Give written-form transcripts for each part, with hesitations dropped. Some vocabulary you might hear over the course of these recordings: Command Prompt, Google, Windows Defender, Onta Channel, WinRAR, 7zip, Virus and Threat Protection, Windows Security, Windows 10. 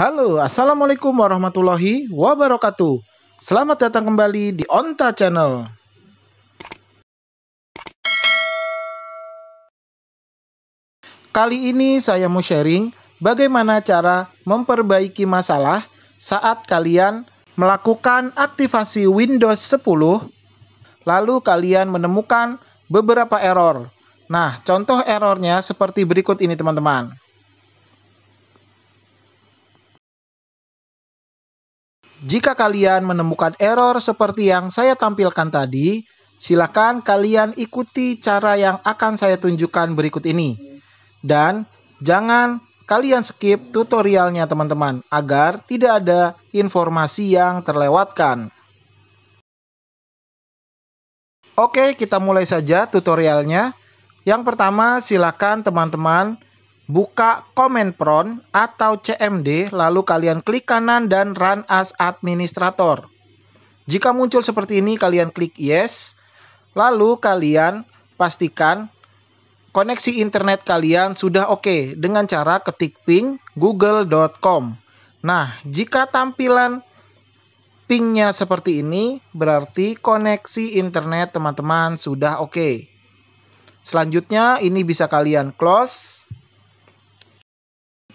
Halo, Assalamualaikum warahmatullahi wabarakatuh. Selamat datang kembali di Onta Channel. Kali ini saya mau sharing bagaimana cara memperbaiki masalah saat kalian melakukan aktivasi Windows 10, lalu kalian menemukan beberapa error. Nah, contoh errornya seperti berikut ini, teman-teman. Jika kalian menemukan error seperti yang saya tampilkan tadi, silakan kalian ikuti cara yang akan saya tunjukkan berikut ini. Dan jangan kalian skip tutorialnya, teman-teman, agar tidak ada informasi yang terlewatkan. Oke, kita mulai saja tutorialnya. Yang pertama, silakan teman-teman buka Command Prompt atau CMD, lalu kalian klik kanan dan Run as Administrator. Jika muncul seperti ini, kalian klik Yes, lalu kalian pastikan koneksi internet kalian sudah oke dengan cara ketik ping google.com. Nah, jika tampilan pingnya seperti ini, berarti koneksi internet teman-teman sudah oke. Selanjutnya, ini bisa kalian close.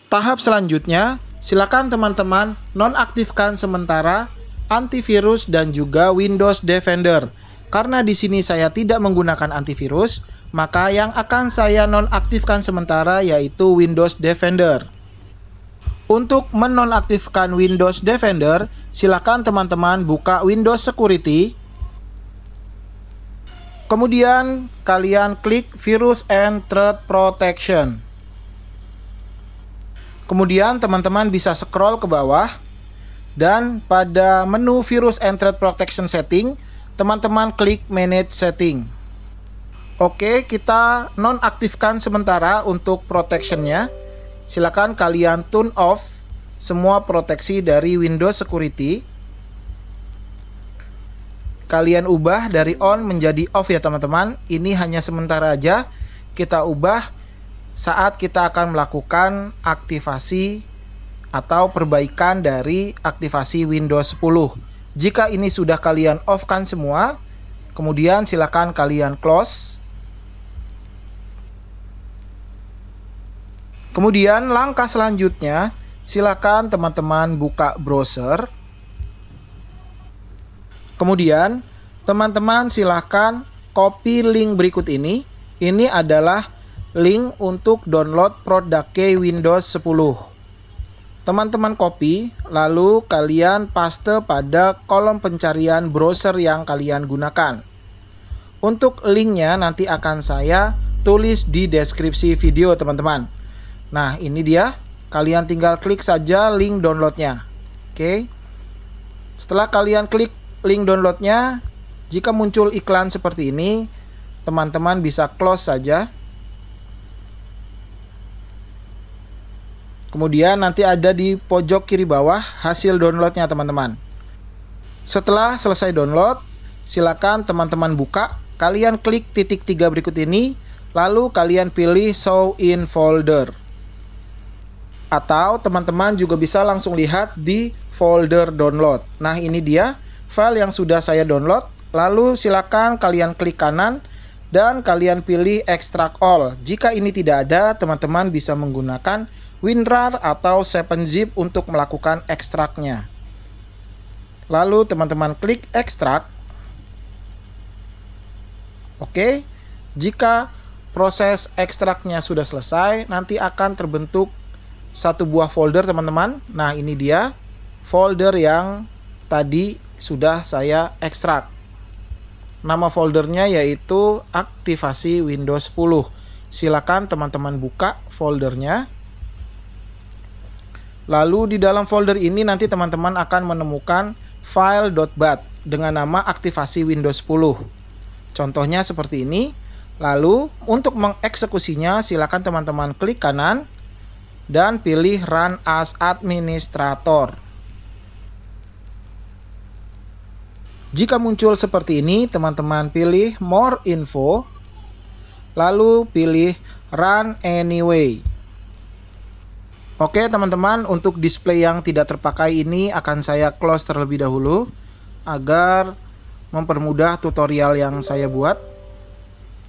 Tahap selanjutnya, silakan teman-teman nonaktifkan sementara antivirus dan juga Windows Defender. Karena di sini saya tidak menggunakan antivirus, maka yang akan saya nonaktifkan sementara yaitu Windows Defender. Untuk menonaktifkan Windows Defender, silakan teman-teman buka Windows Security. Kemudian kalian klik Virus and Threat Protection. Kemudian teman-teman bisa scroll ke bawah, dan pada menu Virus and Threat Protection Setting, teman-teman klik Manage Setting. Oke, kita nonaktifkan sementara untuk protectionnya. Silakan kalian turn off semua proteksi dari Windows Security. Kalian ubah dari on menjadi off ya teman-teman. Ini hanya sementara aja, kita ubah saat kita akan melakukan aktivasi atau perbaikan dari aktivasi Windows 10. Jika ini sudah kalian off-kan semua, kemudian silakan kalian close. Kemudian langkah selanjutnya, silakan teman-teman buka browser. Kemudian teman-teman silakan copy link berikut ini. Ini adalah link untuk download produk Windows 10. Teman-teman copy, lalu kalian paste pada kolom pencarian browser yang kalian gunakan. Untuk linknya nanti akan saya tulis di deskripsi video, teman-teman. Nah, ini dia. Kalian tinggal klik saja link downloadnya. Oke. Setelah kalian klik link downloadnya, jika muncul iklan seperti ini, teman-teman bisa close saja. Kemudian nanti ada di pojok kiri bawah hasil downloadnya, teman-teman. Setelah selesai download, silakan teman-teman buka. Kalian klik titik 3 berikut ini, lalu kalian pilih Show in Folder. Atau teman-teman juga bisa langsung lihat di folder download. Nah, ini dia file yang sudah saya download. Lalu silakan kalian klik kanan dan kalian pilih Extract All. Jika ini tidak ada, teman-teman bisa menggunakan WinRAR atau 7zip untuk melakukan ekstraknya. Lalu teman-teman klik ekstrak. Oke, jika proses ekstraknya sudah selesai, nanti akan terbentuk satu buah folder, teman-teman. Nah, ini dia folder yang tadi sudah saya ekstrak. Nama foldernya yaitu aktivasi Windows 10. Silakan teman-teman buka foldernya. Lalu di dalam folder ini nanti teman-teman akan menemukan file .bat dengan nama aktivasi Windows 10. Contohnya seperti ini. Lalu untuk mengeksekusinya silakan teman-teman klik kanan dan pilih Run as Administrator. Jika muncul seperti ini, teman-teman pilih More Info, lalu pilih Run Anyway. Oke teman-teman, untuk display yang tidak terpakai ini akan saya close terlebih dahulu agar mempermudah tutorial yang saya buat.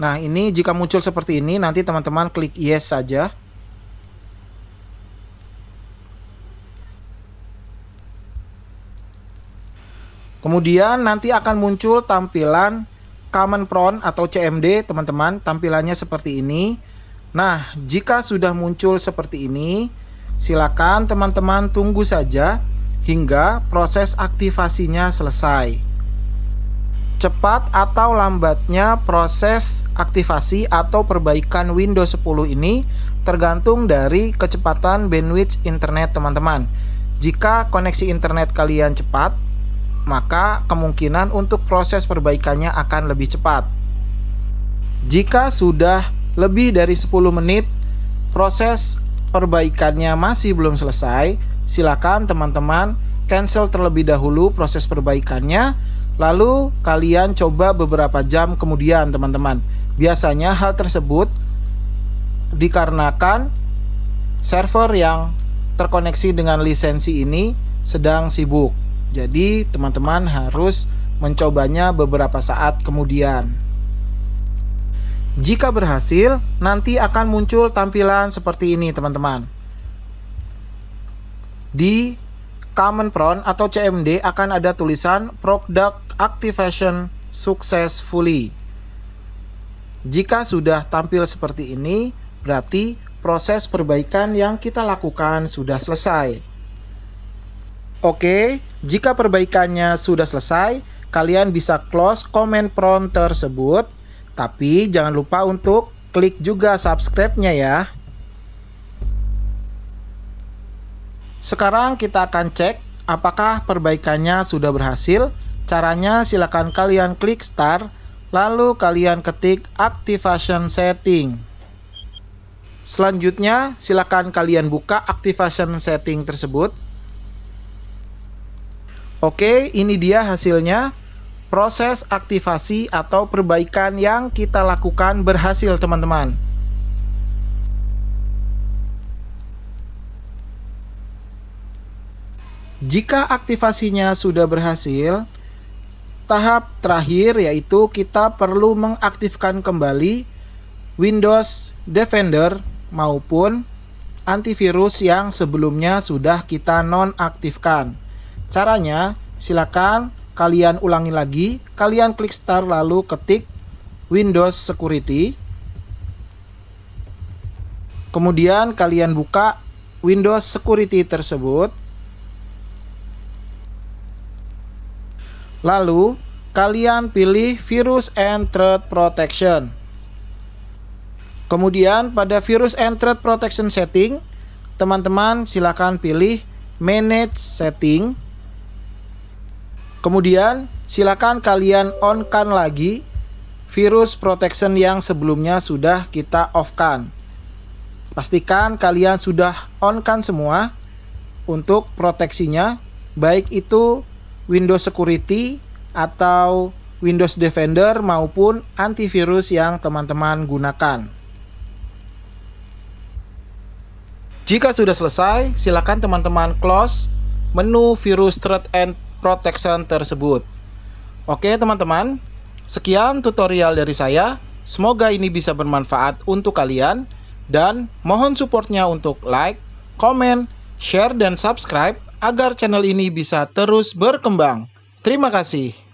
Nah ini jika muncul seperti ini, nanti teman-teman klik yes saja. Kemudian nanti akan muncul tampilan Command Prompt atau CMD teman-teman, tampilannya seperti ini. Nah jika sudah muncul seperti ini, silakan teman-teman tunggu saja hingga proses aktivasinya selesai. Cepat atau lambatnya proses aktivasi atau perbaikan Windows 10 ini tergantung dari kecepatan bandwidth internet teman-teman. Jika koneksi internet kalian cepat, maka kemungkinan untuk proses perbaikannya akan lebih cepat. Jika sudah lebih dari 10 menit proses perbaikannya masih belum selesai, silakan teman-teman cancel terlebih dahulu proses perbaikannya, lalu kalian coba beberapa jam kemudian teman-teman. Biasanya hal tersebut dikarenakan server yang terkoneksi dengan lisensi ini sedang sibuk. Jadi teman-teman harus mencobanya beberapa saat kemudian. Jika berhasil, nanti akan muncul tampilan seperti ini teman-teman. Di Command Prompt atau CMD akan ada tulisan Product Activation Successfully. Jika sudah tampil seperti ini, berarti proses perbaikan yang kita lakukan sudah selesai. Oke, jika perbaikannya sudah selesai, kalian bisa close Command Prompt tersebut, tapi jangan lupa untuk klik juga subscribe-nya ya. Sekarang kita akan cek apakah perbaikannya sudah berhasil. Caranya silakan kalian klik start, lalu kalian ketik activation setting. Selanjutnya silakan kalian buka activation setting tersebut. Oke, ini dia hasilnya. Proses aktivasi atau perbaikan yang kita lakukan berhasil teman-teman. Jika aktivasinya sudah berhasil, tahap terakhir yaitu kita perlu mengaktifkan kembali Windows Defender maupun antivirus yang sebelumnya sudah kita nonaktifkan. Caranya, silakan kalian ulangi lagi, kalian klik start lalu ketik Windows Security. Kemudian kalian buka Windows Security tersebut. Lalu, kalian pilih Virus and Threat Protection. Kemudian, pada Virus and Threat Protection setting, teman-teman silakan pilih Manage Setting. Kemudian, silakan kalian on-kan lagi Virus Protection yang sebelumnya sudah kita off-kan. Pastikan kalian sudah on-kan semua untuk proteksinya, baik itu Windows Security atau Windows Defender maupun antivirus yang teman-teman gunakan. Jika sudah selesai, silakan teman-teman close menu Virus Threat and Protection tersebut. Oke teman-teman, sekian tutorial dari saya. Semoga ini bisa bermanfaat untuk kalian dan mohon supportnya untuk like, comment, share, dan subscribe agar channel ini bisa terus berkembang. Terima kasih.